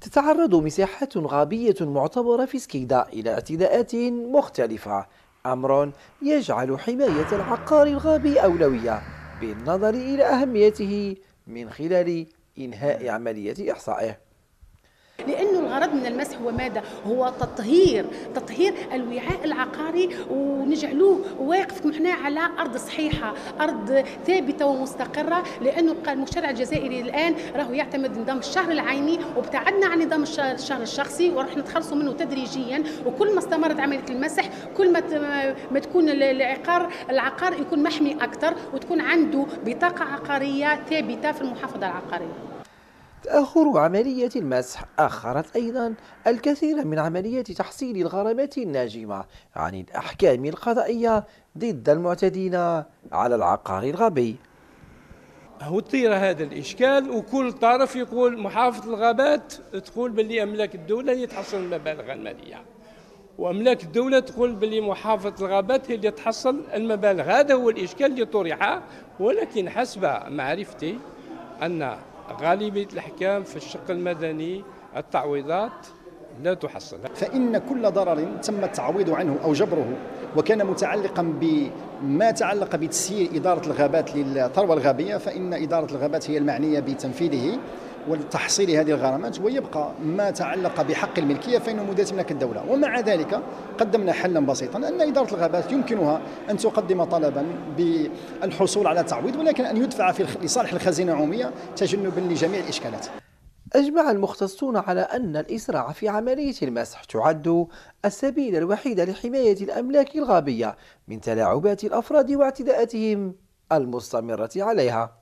تتعرض مساحات غابية معتبرة في سكيكدة إلى اعتداءات مختلفة، أمر يجعل حماية العقار الغابي أولوية بالنظر إلى أهميته من خلال إنهاء عملية إحصائه. لأنه الغرض من المسح هو ماذا؟ هو تطهير الوعاء العقاري ونجعلوه واقف احنا على أرض صحيحة، أرض ثابتة ومستقرة، لأنه المشرع الجزائري الآن راهو يعتمد نظام الشهر العيني، وابتعدنا عن نظام الشهر الشخصي وراح نتخلصوا منه تدريجيا. وكل ما استمرت عملية المسح كل ما تكون العقار يكون محمي أكثر وتكون عنده بطاقة عقارية ثابتة في المحافظة العقارية. تأخر عملية المسح أخرت أيضا الكثير من عمليات تحصيل الغرامات الناجمة عن الأحكام القضائية ضد المعتدين على العقار الغابي. هو تثير هذا الإشكال، وكل طرف يقول محافظة الغابات تقول باللي أملاك الدولة اللي تحصل المبالغ المالية، وأملاك الدولة تقول باللي محافظة الغابات هي اللي تحصل المبالغ. هذا هو الإشكال اللي طرح، ولكن حسب معرفتي أن غالبية الأحكام في الشق المدني التعويضات لا تحصل، فإن كل ضرر تم التعويض عنه أو جبره وكان متعلقا بما تعلق بتسيير إدارة الغابات للثروة الغابية، فإن إدارة الغابات هي المعنية بتنفيذه وتحصيل هذه الغرامات، ويبقى ما تعلق بحق الملكية فإنه مدات ملك الدولة. ومع ذلك قدمنا حلا بسيطا أن إدارة الغابات يمكنها أن تقدم طلبا بالحصول على تعويض، ولكن أن يدفع لصالح الخزينة العمومية تجنبا لجميع الإشكالات. أجمع المختصون على أن الإسراع في عملية المسح تعد السبيل الوحيد لحماية الأملاك الغابية من تلاعبات الأفراد واعتداءاتهم المستمرة عليها.